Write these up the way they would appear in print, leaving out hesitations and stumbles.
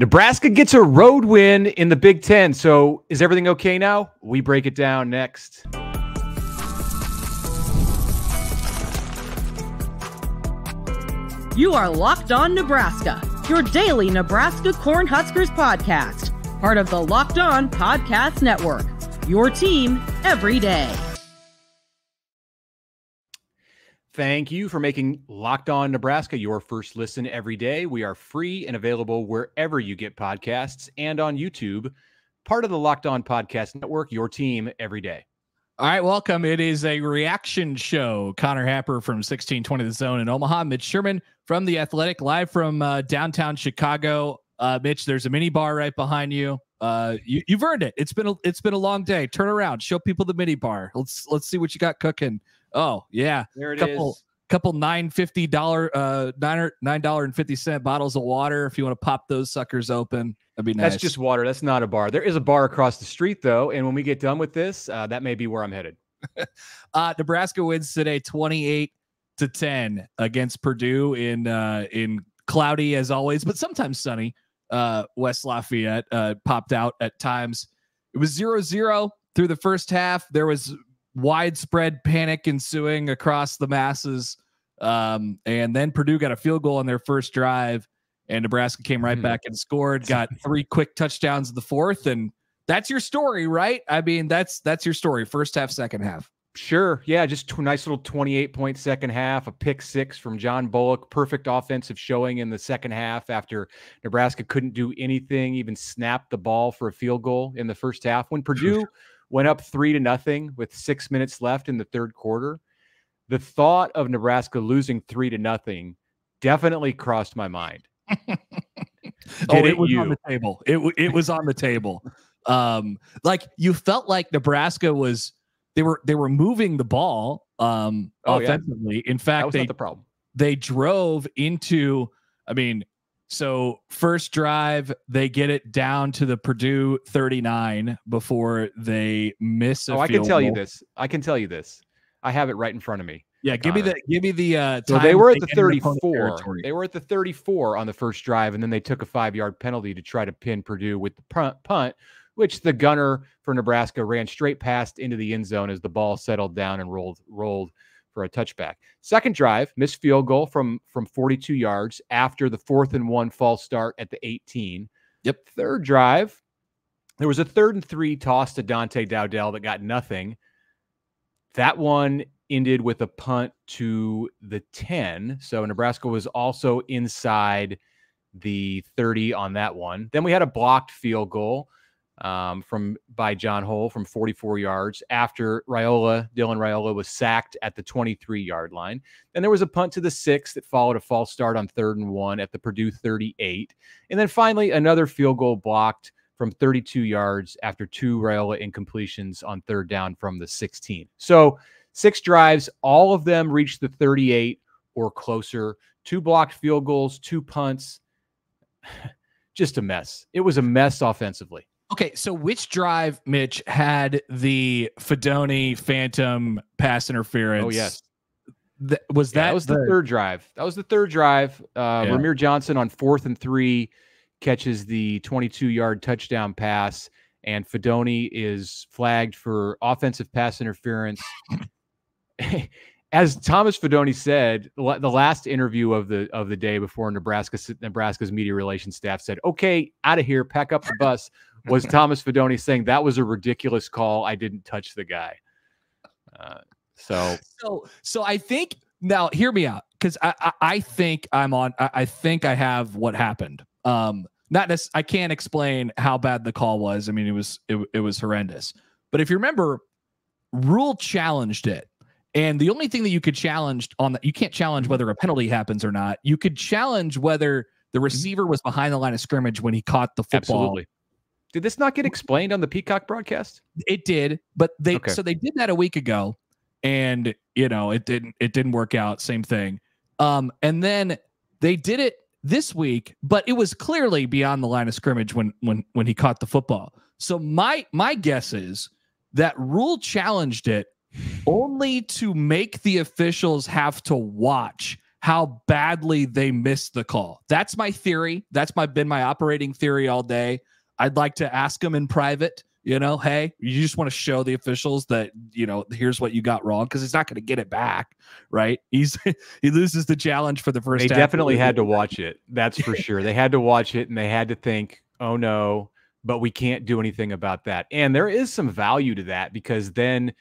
Nebraska gets a road win in the Big Ten. So is everything okay now? We break it down next. You are Locked On Nebraska, your daily Nebraska Cornhuskers podcast, part of the Locked On Podcast Network, your team every day. Thank you for making Locked On Nebraska your first listen every day. We are free and available wherever you get podcasts and on YouTube, part of the Locked On Podcast Network, your team every day. All right, welcome. It is a reaction show. Connor Happer from 1620 The Zone in Omaha. Mitch Sherman from The Athletic, live from downtown Chicago. Mitch, there's a mini bar right behind you. You've earned it. It's been a long day. Turn around, show people the mini bar. Let's see what you got cooking. Oh yeah, there it is. Couple $9.50 bottles of water. If you want to pop those suckers open, that'd be nice. That's just water. That's not a bar. There is a bar across the street though, and when we get done with this, that may be where I'm headed. Nebraska wins today, 28-10 against Purdue in cloudy as always, but sometimes sunny. West Lafayette popped out at times. It was 0-0 through the first half. There was widespread panic ensuing across the masses. And then Purdue got a field goal on their first drive, and Nebraska came right back and scored, got three quick touchdowns in the fourth. And that's your story, right? I mean, that's your story. First half, second half. Sure. Yeah. Just a nice little 28-point second half, a pick six from John Bullock. Perfect offensive showing in the second half after Nebraska couldn't do anything, even snap the ball for a field goal in the first half. When Purdue went up 3-0 with 6 minutes left in the third quarter, the thought of Nebraska losing 3-0 definitely crossed my mind. On the table. It was on the table. Like you felt like Nebraska was, they were moving the ball offensively. Yeah. In fact, that was not the problem. They drove into, so first drive, they get it down to the Purdue 39 before they miss a field goal. I can tell you this. I have it right in front of me. Yeah, give me the time. So they were at the 34. They were at the 34 on the first drive, and then they took a 5-yard penalty to try to pin Purdue with the punt, which the gunner for Nebraska ran straight past into the end zone as the ball settled down and rolled for a touchback. Second drive, missed field goal from 42 yards after the 4th-and-1 false start at the 18. Yep. Third drive, there was a 3rd-and-3 toss to Dante Dowdell that got nothing. That one ended with a punt to the 10, so Nebraska was also inside the 30 on that one. Then we had a blocked field goal by John Hohl from 44 yards after Dylan Raiola was sacked at the 23-yard line. Then there was a punt to the 6 that followed a false start on 3rd-and-1 at the Purdue 38. And then finally, another field goal blocked from 32 yards after two Raiola incompletions on third down from the 16. So 6 drives, all of them reached the 38 or closer. 2 blocked field goals, 2 punts. Just a mess. It was a mess offensively. Okay, so which drive, Mitch, had the Fidone phantom pass interference? Oh, yes. That was the third drive. That was the third drive. Emmitt Johnson on 4th-and-3 catches the 22-yard touchdown pass, and Fidone is flagged for offensive pass interference. As Thomas Fidone said, the last interview of the day before Nebraska's media relations staff said, "Okay, out of here, pack up the bus," was Thomas Fidone saying that was a ridiculous call. I didn't touch the guy. So I think now. Hear me out, because I think I'm on. I think I have what happened. I can't explain how bad the call was. I mean, it was horrendous. But if you remember, Rhule challenged it. And the only thing that you could challenge on that, you can't challenge whether a penalty happens or not. You could challenge whether the receiver was behind the line of scrimmage when he caught the football. Absolutely. Did this not get explained on the Peacock broadcast? It did, but they did that a week ago, and it didn't work out. Same thing. And then they did it this week, but it was clearly beyond the line of scrimmage when he caught the football. So my guess is that Rhule challenged it only to make the officials have to watch how badly they missed the call. That's my theory. That's been my operating theory all day. I'd like to ask them in private, you know, hey, you just want to show the officials that, you know, here's what you got wrong, because he's not going to get it back, right? He loses the challenge for the first time. They definitely had to watch it. That's for sure. They had to watch it, and they had to think, oh, no, but we can't do anything about that. And there is some value to that, because then,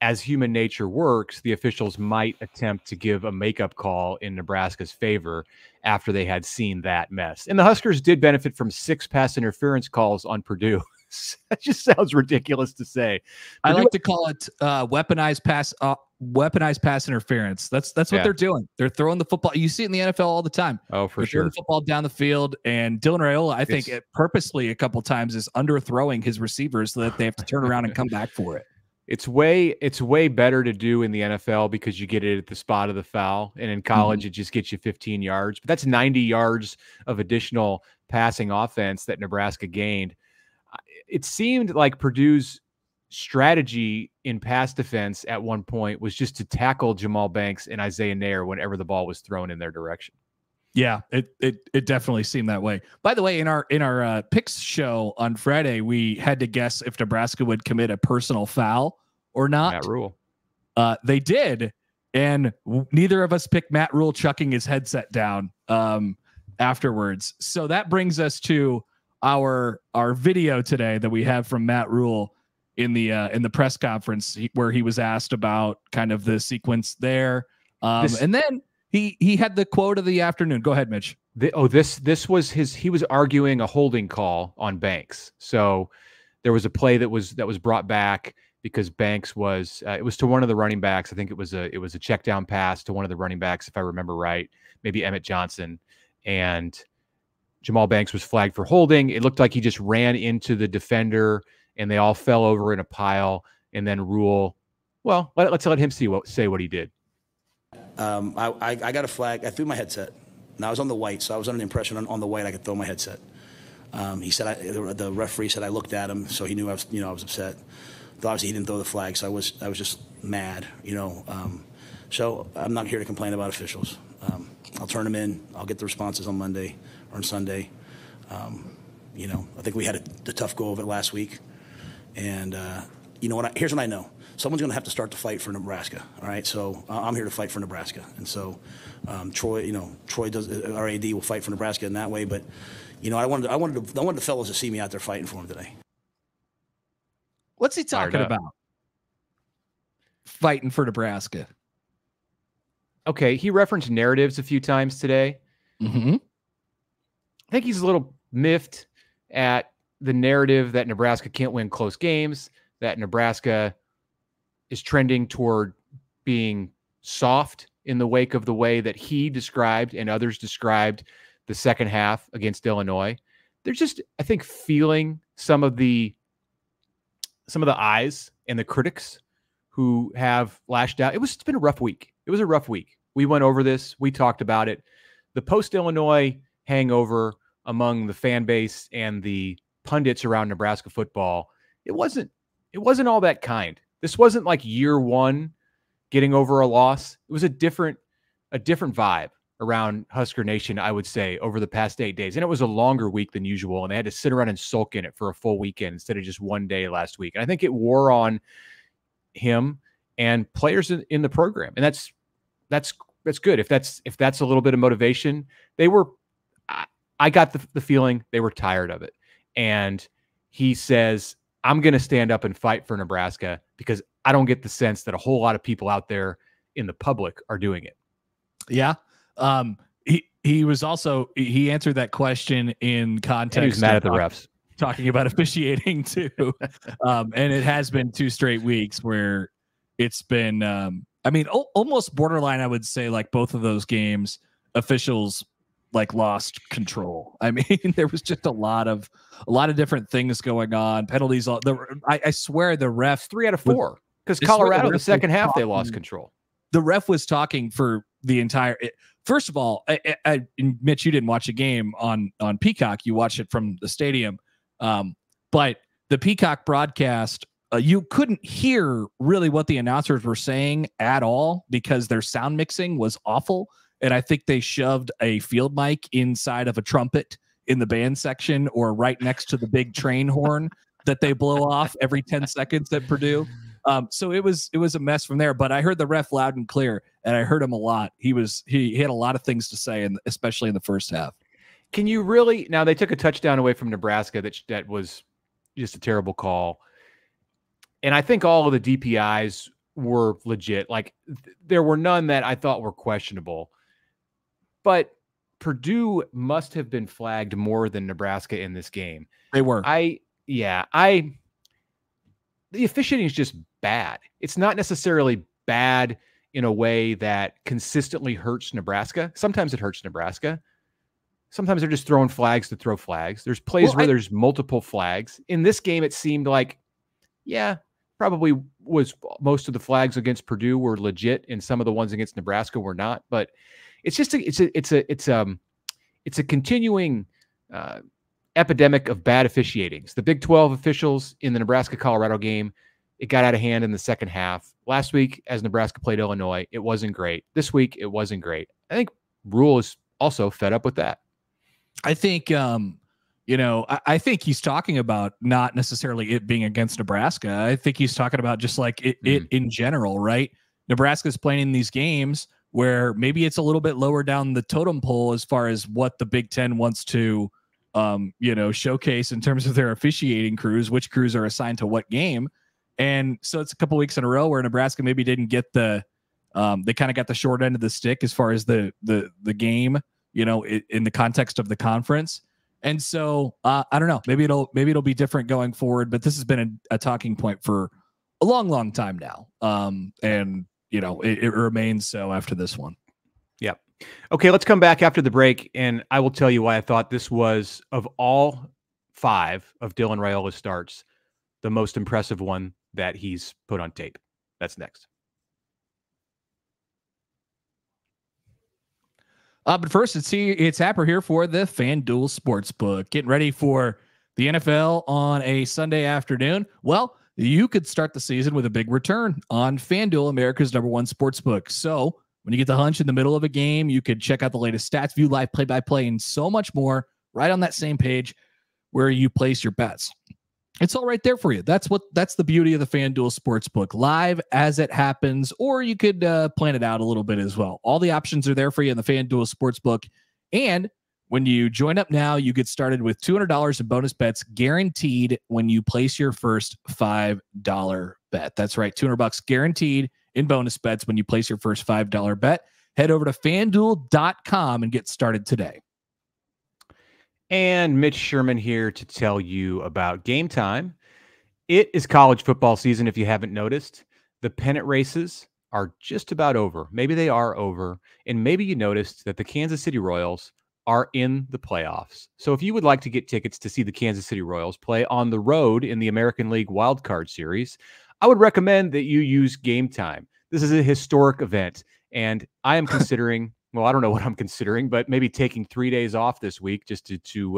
as human nature works, the officials might attempt to give a makeup call in Nebraska's favor after they had seen that mess. And the Huskers did benefit from 6 pass interference calls on Purdue. That just sounds ridiculous to say. Purdue, I like to call it weaponized pass interference. That's what they're doing. They're throwing the football. You see it in the NFL all the time. Oh, for sure. Throwing the football down the field, and Dylan Raiola, I think, purposely a couple times is underthrowing his receivers so that they have to turn around and come back for it. It's way better to do in the NFL because you get it at the spot of the foul, and in college it just gets you 15 yards. But that's 90 yards of additional passing offense that Nebraska gained. It seemed like Purdue's strategy in pass defense at one point was just to tackle Jamal Banks and Isaiah Nair whenever the ball was thrown in their direction. Yeah, it definitely seemed that way. By the way, in our picks show on Friday, we had to guess if Nebraska would commit a personal foul or not. Matt Rhule. They did, and neither of us picked Matt Rhule chucking his headset down afterwards. So that brings us to our video today that we have from Matt Rhule in the press conference, where he was asked about kind of the sequence there, and then. He had the quote of the afternoon. Go ahead, Mitch. This was his. He was arguing a holding call on Banks. So there was a play that was brought back because Banks was. It was to one of the running backs. I think it was a check down pass to one of the running backs, if I remember right. Maybe Emmitt Johnson, and Jamal Banks was flagged for holding. It looked like he just ran into the defender, and they all fell over in a pile. And then Rhule. Well, let's let him say what he did. I got a flag. I threw my headset. And I was on the white, so I was under the impression on the white I could throw my headset. He said the referee said I looked at him, so he knew I was upset. But obviously, he didn't throw the flag, so I was just mad, you know. So I'm not here to complain about officials. I'll turn them in. I'll get the responses on Monday or on Sunday. You know, I think we had a tough go of it last week, and you know what? Here's what I know. Someone's going to have to start to fight for Nebraska, all right? So I'm here to fight for Nebraska. And so Troy does, our AD, will fight for Nebraska in that way. But, you know, I wanted the fellows to see me out there fighting for him today. What's he talking about? Fighting for Nebraska. Okay, he referenced narratives a few times today. Mm-hmm. I think he's a little miffed at the narrative that Nebraska can't win close games, that Nebraska is trending toward being soft in the wake of the way that he described and others described the second half against Illinois. They're just, I think, feeling some of the eyes and the critics who have lashed out. It's been a rough week. It was a rough week. We went over this. We talked about it. The post-Illinois hangover among the fan base and the pundits around Nebraska football, it wasn't all that kind. This wasn't like year one getting over a loss. It was a different vibe around Husker Nation, I would say, over the past 8 days. And it was a longer week than usual, and they had to sit around and sulk in it for a full weekend instead of just one day last week. And I think it wore on him and players in the program. And that's good. If that's a little bit of motivation, they were, I got the feeling they were tired of it. And he says, I'm going to stand up and fight for Nebraska because I don't get the sense that a whole lot of people out there in the public are doing it. Yeah. He was also, he answered that question in context. He was mad at the refs. Talking about officiating too. And it has been 2 straight weeks where it's been, I mean, almost borderline. I would say like both of those games officials like lost control. I mean, there was just a lot of different things going on. Penalties. I swear the ref 3 out of 4 because Colorado the second half they lost control. The ref was talking for the entire. First of all, I Mitch, you didn't watch the game on Peacock. You watched it from the stadium, but the Peacock broadcast. You couldn't hear really what the announcers were saying at all because their sound mixing was awful. and I think they shoved a field mic inside of a trumpet in the band section or right next to the big train horn that they blow off every 10 seconds at Purdue. So it was a mess from there, but I heard the ref loud and clear, and I heard him a lot. He had a lot of things to say, and especially in the first half. Can you really, now they took a touchdown away from Nebraska that was just a terrible call. And I think all of the DPIs were legit. Like there were none that I thought were questionable, but Purdue must have been flagged more than Nebraska in this game. They were. The officiating is just bad. It's not necessarily bad in a way that consistently hurts Nebraska. Sometimes it hurts Nebraska. Sometimes they're just throwing flags to throw flags. There's plays where there's multiple flags. In this game, it seemed like, yeah, probably was most of the flags against Purdue were legit, and some of the ones against Nebraska were not. But it's just it's a continuing epidemic of bad officiatings. The Big 12 officials in the Nebraska-Colorado game, it got out of hand in the second half. Last week, as Nebraska played Illinois, it wasn't great. This week, it wasn't great. I think Rhule is also fed up with that. I think, I think he's talking about not necessarily it being against Nebraska. I think he's talking about just like it in general, right? Nebraska's playing in these games where maybe it's a little bit lower down the totem pole as far as what the Big Ten wants to, showcase in terms of their officiating crews, which crews are assigned to what game. And so it's a couple weeks in a row where Nebraska maybe didn't get they kind of got the short end of the stick as far as the game, in the context of the conference. And so I don't know, maybe it'll be different going forward, but this has been a talking point for a long, long time now. It remains so after this one. Yeah. Okay, let's come back after the break, and I will tell you why I thought this was, of all five of Dylan Raiola's starts, the most impressive one that he's put on tape. That's next. But first, it's Happer here for the FanDuel Sportsbook. Getting ready for the NFL on a Sunday afternoon. Well, you could start the season with a big return on FanDuel, America's #1 sportsbook. So when you get the hunch in the middle of a game, you could check out the latest stats, view live play-by-play, and so much more right on that same page where you place your bets. It's all right there for you. That's the beauty of the FanDuel Sportsbook, live as it happens, or you could plan it out a little bit as well. All the options are there for you in the FanDuel Sportsbook. And when you join up now, you get started with $200 in bonus bets guaranteed when you place your first $5 bet. That's right, $200 guaranteed in bonus bets when you place your first $5 bet. Head over to FanDuel.com and get started today. And Mitch Sherman here to tell you about Game Time. It is college football season, if you haven't noticed. The pennant races are just about over. Maybe they are over. And maybe you noticed that the Kansas City Royals are in the playoffs. So if you would like to get tickets to see the Kansas City Royals play on the road in the American League Wildcard Series, I would recommend that you use Game Time. This is a historic event, and I am considering, well, I don't know what I'm considering, but maybe taking 3 days off this week just to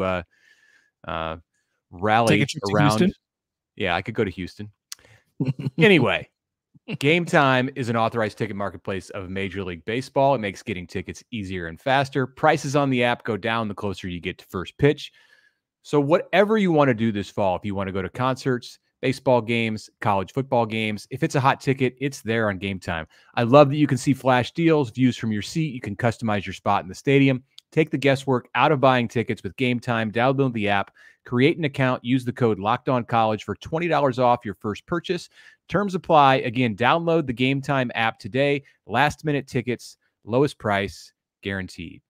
rally around. Yeah, I could go to Houston. Anyway, Game Time is an authorized ticket marketplace of Major League Baseball. It makes getting tickets easier and faster. Prices on the app go down the closer you get to first pitch. So whatever you want to do this fall, if you want to go to concerts, baseball games, college football games. If it's a hot ticket, it's there on Game Time. I love that you can see flash deals, views from your seat. You can customize your spot in the stadium. Take the guesswork out of buying tickets with Game Time. Download the app, create an account, use the code LOCKEDONCollege for $20 off your first purchase. Terms apply. Again, download the Game Time app today. Last-minute tickets, lowest price, guaranteed.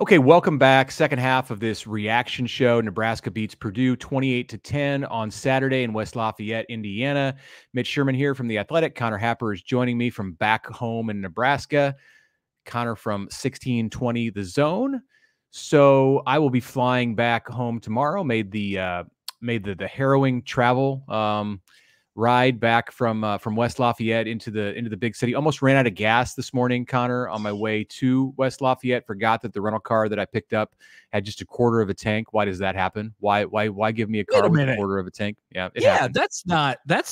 Okay, welcome back. Second half of this reaction show. Nebraska beats Purdue 28-10 on Saturday in West Lafayette, Indiana. Mitch Sherman here from The Athletic. Connor Happer is joining me from back home in Nebraska. Connor from 1620 The Zone. So I will be flying back home tomorrow. Made the harrowing travel ride back from West Lafayette into the big city. Almost ran out of gas this morning, Connor, on my way to West Lafayette. Forgot that the rental car that I picked up had just a quarter of a tank. Why does that happen? Why give me a car with a quarter of a tank? Yeah, it happened. that's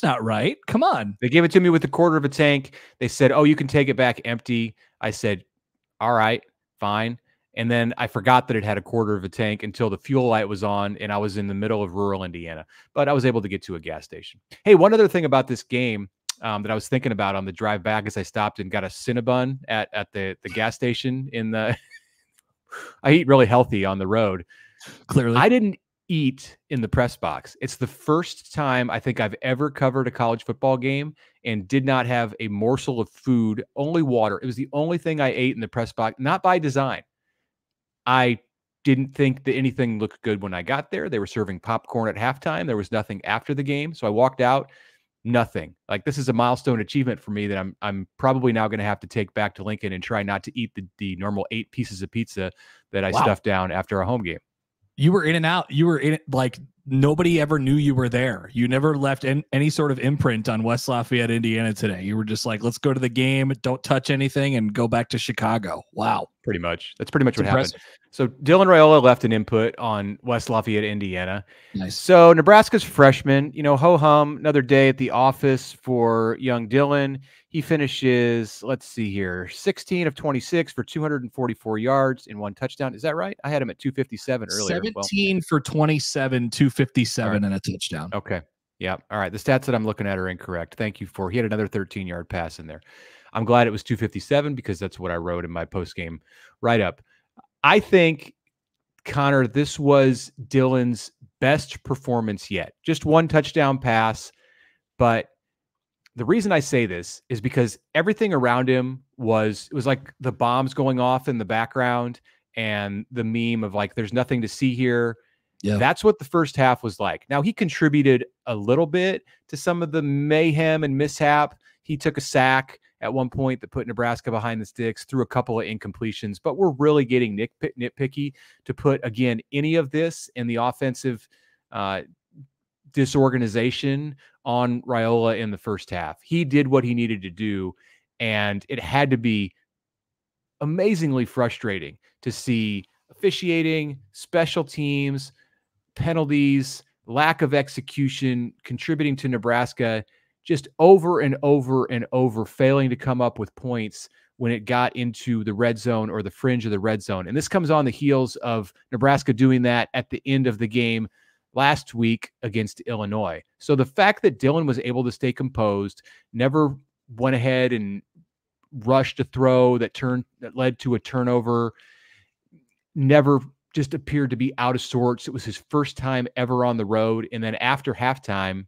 not right. Come on. They gave it to me with a quarter of a tank. They said, "Oh, you can take it back empty." I said, "All right, fine." And then I forgot that it had a quarter of a tank until the fuel light was on, and I was in the middle of rural Indiana. But I was able to get to a gas station. Hey, one other thing about this game that I was thinking about on the drive back is I stopped and got a Cinnabon at the gas station. I eat really healthy on the road. Clearly. I didn't eat in the press box. It's the first time I think I've ever covered a college football game and did not have a morsel of food, only water. It was the only thing I ate in the press box, not by design. I didn't think that anything looked good when I got there. They were serving popcorn at halftime. There was nothing after the game. So I walked out, nothing. Like, this is a milestone achievement for me that I'm probably now going to have to take back to Lincoln and try not to eat the normal 8 pieces of pizza that I stuffed down after a home game. You were in and out. You were in it like nobody ever knew you were there. You never left any sort of imprint on West Lafayette, Indiana today. You were just like, let's go to the game, don't touch anything, and go back to Chicago. Wow. Pretty much. That's pretty much what happened. So Dylan Raiola left an input on West Lafayette, Indiana. Nice. So Nebraska's freshman, you know, ho-hum, another day at the office for young Dylan. He finishes, let's see here, 16 of 26 for 244 yards and 1 touchdown. Is that right? I had him at 257 earlier. 17 for 27, 257 and a touchdown. Okay. Yeah. All right. The stats that I'm looking at are incorrect. Thank you for, he had another 13-yard pass in there. I'm glad it was 257 because that's what I wrote in my post-game write-up. I think, Connor, this was Dylan's best performance yet. Just 1 touchdown pass, but the reason I say this is because everything around him was like the bombs going off in the background and the meme of like, there's nothing to see here. Yeah. That's what the first half was like. Now, he contributed a little bit to some of the mayhem and mishap. He took a sack at one point that put Nebraska behind the sticks, threw a couple of incompletions, but we're really getting nitpicky to put, again, any of this in the offensive disorganization on Raiola in the first half. He did what he needed to do, and it had to be amazingly frustrating to see officiating, special teams, penalties, lack of execution contributing to Nebraska just over and over and over failing to come up with points when it got into the red zone or the fringe of the red zone. And this comes on the heels of Nebraska doing that at the end of the game last week against Illinois. So the fact that Dylan was able to stay composed, never went ahead and rushed a throw that led to a turnover, never just appeared to be out of sorts. It was his first time ever on the road. And then after halftime,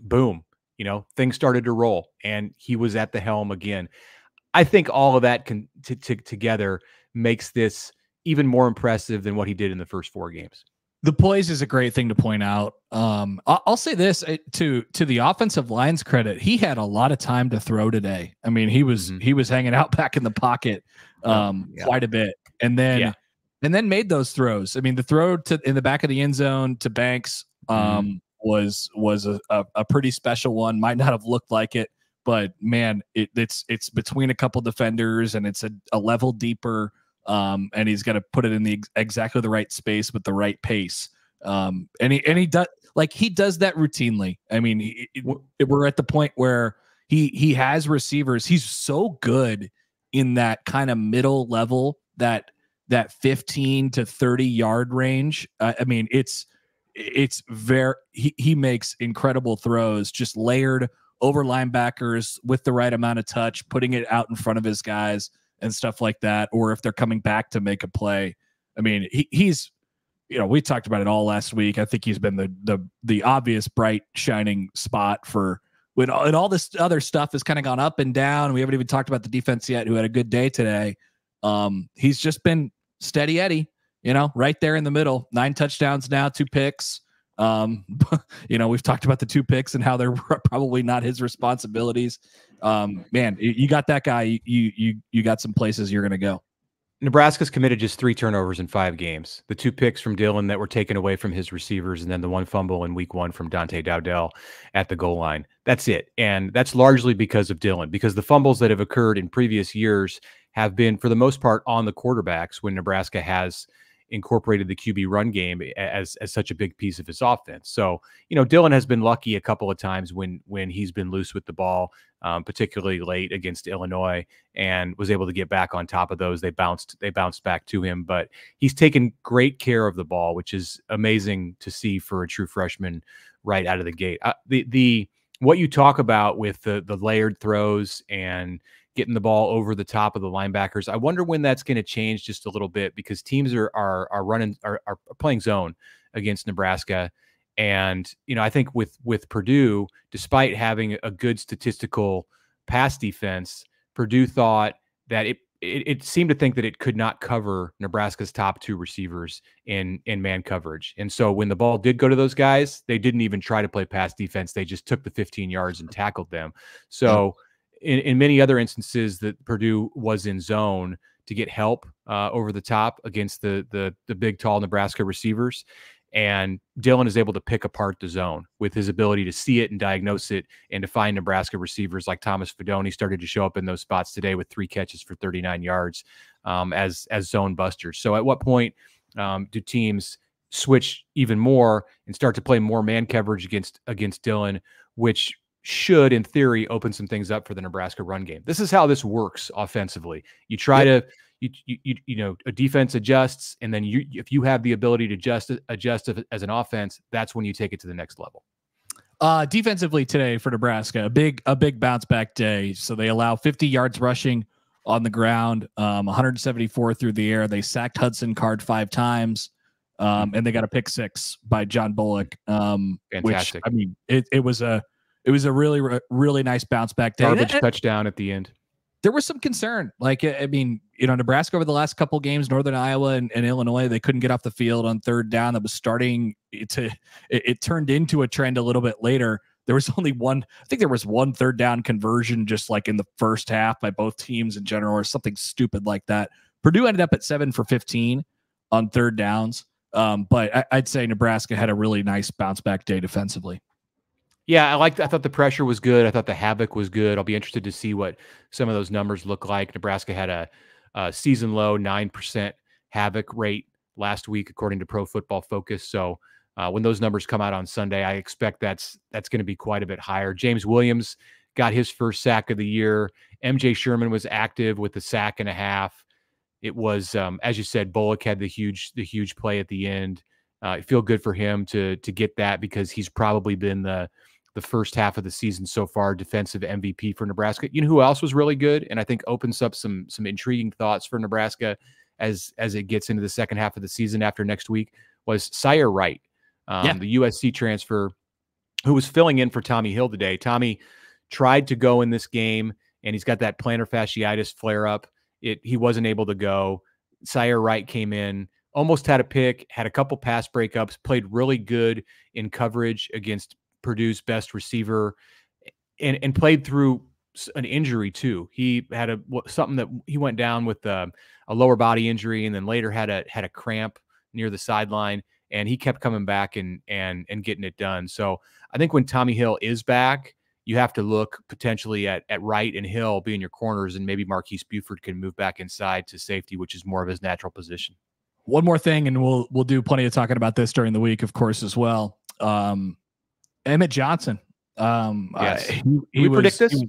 boom, you know, things started to roll and he was at the helm again. I think all of that together makes this even more impressive than what he did in the first 4 games. The poise is a great thing to point out. I'll say this to the offensive line's credit. He had a lot of time to throw today. I mean, he was hanging out back in the pocket quite a bit. And then, and then made those throws. I mean, the throw in the back of the end zone to Banks was a pretty special one. Might not have looked like it, but man, it's between a couple defenders and it's a level deeper. And he's got to put it in the exactly the right space with the right pace. And he does that routinely. I mean, we're at the point where he has receivers. He's so good in that kind of middle level, that 15 to 30 yard range. I mean, it's very, he makes incredible throws, just layered over linebackers with the right amount of touch, putting it out in front of his guys and stuff like that, or if they're coming back to make a play. I mean, he's, you know, we talked about it all last week. I think he's been the obvious bright shining spot for when and all this other stuff has kind of gone up and down. We haven't even talked about the defense yet, who had a good day today. He's just been steady Eddie, you know, right there in the middle. 9 touchdowns now, 2 picks. You know, we've talked about the 2 picks and how they're probably not his responsibilities. Man, you got that guy. You got some places you're going to go. Nebraska's committed just 3 turnovers in 5 games. The 2 picks from Dylan that were taken away from his receivers, and then the 1 fumble in week 1 from Dante Dowdell at the goal line. That's it. And that's largely because of Dylan, because the fumbles that have occurred in previous years have been, for the most part, on the quarterbacks when Nebraska has incorporated the QB run game as such a big piece of his offense. So, you know, Dylan has been lucky a couple of times when he's been loose with the ball, particularly late against Illinois, and was able to get back on top of those. They bounced back to him, but he's taken great care of the ball, which is amazing to see for a true freshman right out of the gate. What you talk about with the layered throws and getting the ball over the top of the linebackers, I wonder when that's going to change just a little bit, because teams are playing zone against Nebraska. And, you know, I think with Purdue, despite having a good statistical pass defense, Purdue thought that it seemed to think that it could not cover Nebraska's top 2 receivers in man coverage. And so when the ball did go to those guys, they didn't even try to play pass defense. They just took the 15 yards and tackled them. So in many other instances that Purdue was in zone to get help over the top against the big, tall Nebraska receivers. And Dylan is able to pick apart the zone with his ability to see it and diagnose it and to find Nebraska receivers like Thomas Fidone started to show up in those spots today with 3 catches for 39 yards as zone busters. So at what point do teams switch even more and start to play more man coverage against Dylan, which should, in theory, open some things up for the Nebraska run game? This is how this works offensively. You try to... You know, a defense adjusts, and then if you have the ability to adjust as an offense, that's when you take it to the next level. Defensively today for Nebraska, a big bounce back day. So they allow 50 yards rushing on the ground, 174 through the air. They sacked Hudson Card 5 times, and they got a pick 6 by John Bullock. Fantastic. Which, I mean, it was a really nice bounce back day. Garbage touchdown at the end. There was some concern. Like, I mean, you know, Nebraska over the last couple of games, Northern Iowa and Illinois, they couldn't get off the field on 3rd down. That was starting to, it turned into a trend a little bit later. There was only one, I think there was one 3rd down conversion just like in the first half by both teams in general, or something stupid like that. Purdue ended up at 7 for 15 on 3rd downs. But I'd say Nebraska had a really nice bounce back day defensively. Yeah, I thought the pressure was good. I thought the havoc was good. I'll be interested to see what some of those numbers look like. Nebraska had a season low 9% havoc rate last week, according to Pro Football Focus. So when those numbers come out on Sunday, I expect that's going to be quite a bit higher. James Williams got his first sack of the year. MJ Sherman was active with a sack and a half. It was, as you said, Bullock had the huge play at the end. I feel good for him to get that, because he's probably been the first half of the season so far defensive MVP for Nebraska. You know who else was really good, and I think opens up some intriguing thoughts for Nebraska as it gets into the second half of the season after next week, was Sayer Wright, the USC transfer, who was filling in for Tommy Hill today. Tommy tried to go in this game, and he's got that plantar fasciitis flare-up. He wasn't able to go. Sayer Wright came in, almost had a pick, had a couple pass breakups, played really good in coverage against Purdue's best receiver, and played through an injury too. He had something that he went down with a lower body injury, and then later had a cramp near the sideline, and he kept coming back and getting it done. So I think when Tommy Hill is back, you have to look potentially at Wright and Hill being your corners, and maybe Marquise Buford can move back inside to safety, which is more of his natural position. One more thing, and we'll do plenty of talking about this during the week, of course, as well. Emmitt Johnson. Yes. Predict this?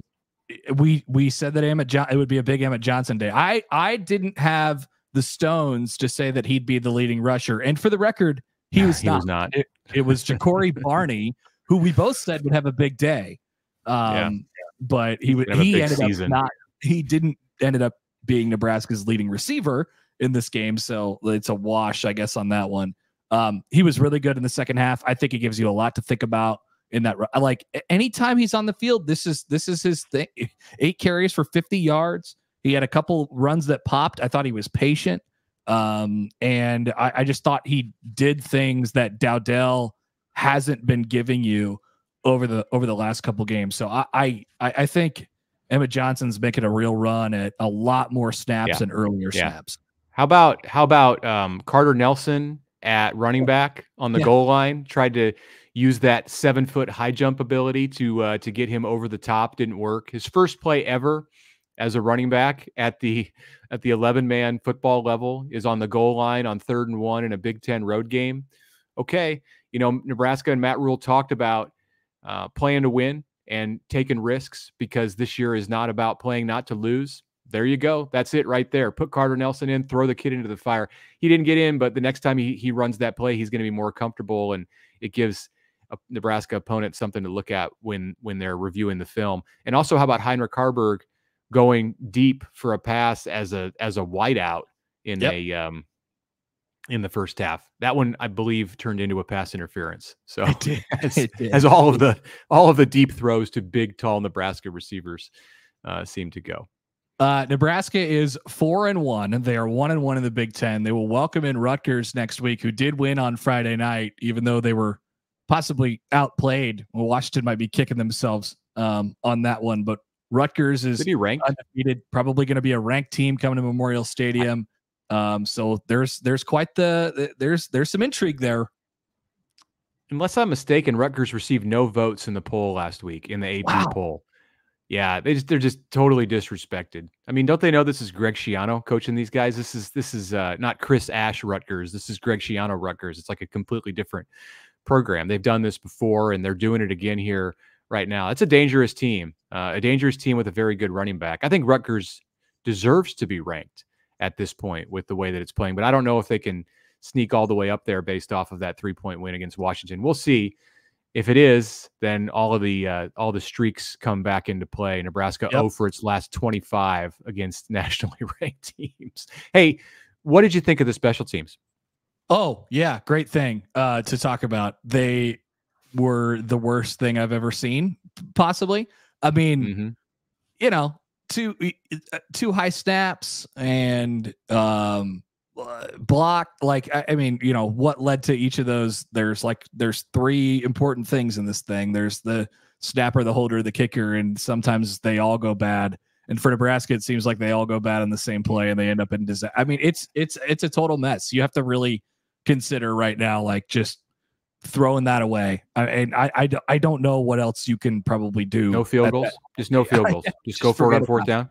We said that it would be a big Emmitt Johnson day. I didn't have the stones to say that he'd be the leading rusher. And for the record, he was not. It was Ja'Cory Barney, who we both said would have a big day. But he ended up being Nebraska's leading receiver in this game, so it's a wash, I guess, on that one. He was really good in the second half. I think it gives you a lot to think about in that. Like, anytime he's on the field, this is his thing. 8 carries for 50 yards. He had a couple runs that popped. I thought he was patient, and I just thought he did things that Dowdell hasn't been giving you over the last couple games. So I think Emmitt Johnson's making a real run at a lot more snaps and earlier snaps. How about Carter Nelson at running back on the goal line? Tried to use that 7-foot high jump ability to get him over the top. Didn't work. His first play ever as a running back at the 11-man football level is on the goal line on 3rd and 1 in a Big Ten road game. Okay, you know, Nebraska and Matt Rhule talked about playing to win and taking risks, because this year is not about playing not to lose. There you go. That's it right there. Put Carter Nelson in, throw the kid into the fire. He didn't get in, but the next time he runs that play, he's going to be more comfortable, and it gives a Nebraska opponent something to look at when they're reviewing the film. And also, how about Heinrich Harburg going deep for a pass as a wideout in in the first half? That one, I believe, turned into a pass interference. So it did. As all of the deep throws to big, tall Nebraska receivers seem to go. Nebraska is 4-1. They are 1-1 in the Big Ten. They will welcome in Rutgers next week, who did win on Friday night, even though they were possibly outplayed. Washington might be kicking themselves on that one, but Rutgers is undefeated, probably going to be a ranked team coming to Memorial Stadium. So there's some intrigue there. Unless I'm mistaken, Rutgers received no votes in the poll last week, in the AP poll. Yeah. They're just totally disrespected. I mean, don't they know this is Greg Schiano coaching these guys? This is not Chris Ash Rutgers. This is Greg Schiano Rutgers. It's like a completely different program. They've done this before, and they're doing it again here right now. It's a dangerous team with a very good running back. I think Rutgers deserves to be ranked at this point with the way that it's playing, but I don't know if they can sneak all the way up there based off of that 3-point win against Washington. We'll see. If it is, then all the streaks come back into play. Nebraska 0 for its last 25 against nationally ranked teams. Hey, what did you think of the special teams? Oh, yeah, great thing to talk about. They were the worst thing I've ever seen, possibly. I mean, you know, two high snaps and block. Like, I mean, you know, what led to each of those? There's three important things in this thing. There's the snapper, the holder, the kicker, and sometimes they all go bad. And for Nebraska, it seems like they all go bad in the same play, and they end up in disaster. I mean, it's a total mess. You have to really consider right now, like, just throwing that away. I don't know what else you can probably do. No field goals. Just no field goals. Just go for it on fourth down.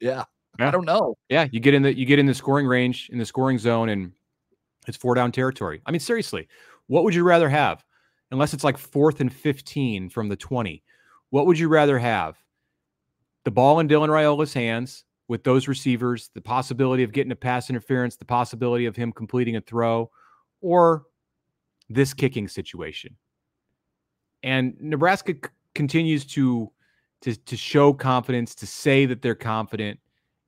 Yeah. I don't know. Yeah. You get in the scoring range, in the scoring zone, and it's 4-down territory. I mean, seriously, what would you rather have? Unless it's like 4th and 15 from the 20, what would you rather have? The ball in Dylan Raiola's hands with those receivers, the possibility of getting a pass interference, the possibility of him completing a throw, or this kicking situation. And Nebraska continues to show confidence, to say that they're confident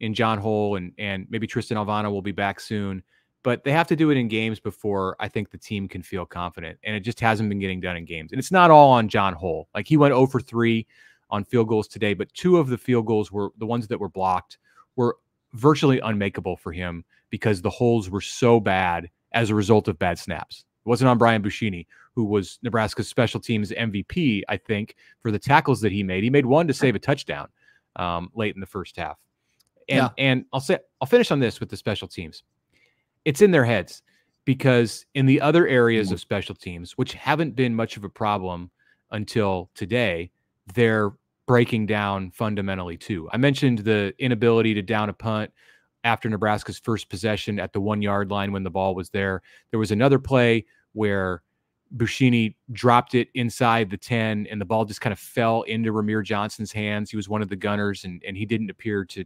in John Hohl, and maybe Tristan Alvano will be back soon, but they have to do it in games before I think the team can feel confident. And it just hasn't been getting done in games. And it's not all on John Hohl. Like, he went 0 for 3 on field goals today, but 2 of the field goals, were the ones that were blocked, were virtually unmakeable for him because the holes were so bad as a result of bad snaps. It wasn't on Brian Buschini, who was Nebraska's special teams MVP, I think, for the tackles that he made. He made one to save a touchdown late in the first half. And I'll finish on this with the special teams. It's in their heads, because in the other areas of special teams, which haven't been much of a problem until today, they're breaking down fundamentally too. I mentioned the inability to down a punt after Nebraska's first possession at the 1-yard line when the ball was there. There was another play where Buschini dropped it inside the 10 and the ball just kind of fell into Ramir Johnson's hands. He was one of the gunners, and he didn't appear to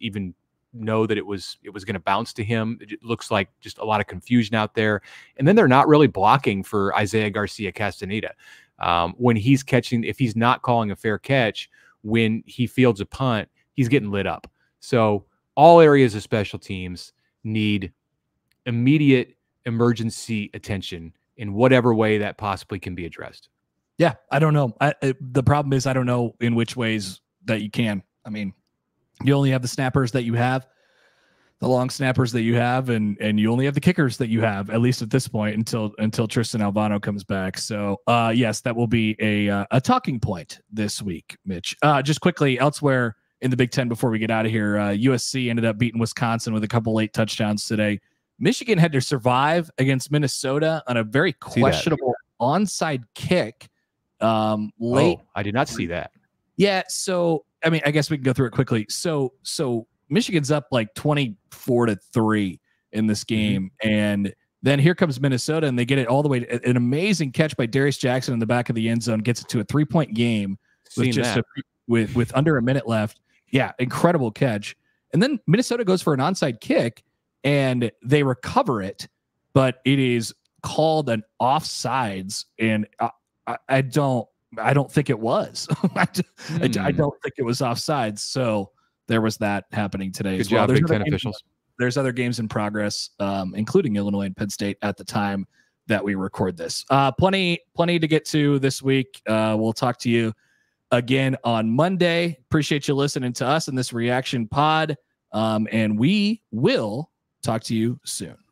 even know that it was going to bounce to him. It looks like just a lot of confusion out there. And then they're not really blocking for Isaiah Garcia Castaneda. When he's catching, if he's not calling a fair catch, when he fields a punt, he's getting lit up. So all areas of special teams need immediate emergency attention in whatever way that possibly can be addressed. Yeah, I don't know. The problem is I don't know in which ways that you can. I mean, you only have the snappers that you have, the long snappers that you have, and you only have the kickers that you have, at least at this point, until Tristan Alvano comes back. So yes, that will be a talking point this week, Mitch. Just quickly elsewhere in the Big Ten before we get out of here. USC ended up beating Wisconsin with a couple late touchdowns today. Michigan had to survive against Minnesota on a very questionable onside kick late. Oh, I did not see that. Yeah, so I mean, I guess we can go through it quickly. So Michigan's up like 24-3 in this game, and then here comes Minnesota, and they get it all the way. An amazing catch by Darius Jackson in the back of the end zone gets it to a three-point game with just with under a minute left. Yeah, incredible catch. And then Minnesota goes for an onside kick, and they recover it, but it is called an offsides, and I don't think it was. I don't think it was offsides. So there was that happening today. Good job, Big Ten officials. There's other games in progress, including Illinois and Penn State at the time that we record this. Plenty to get to this week. We'll talk to you again on Monday. Appreciate you listening to us in this reaction pod. And we will talk to you soon.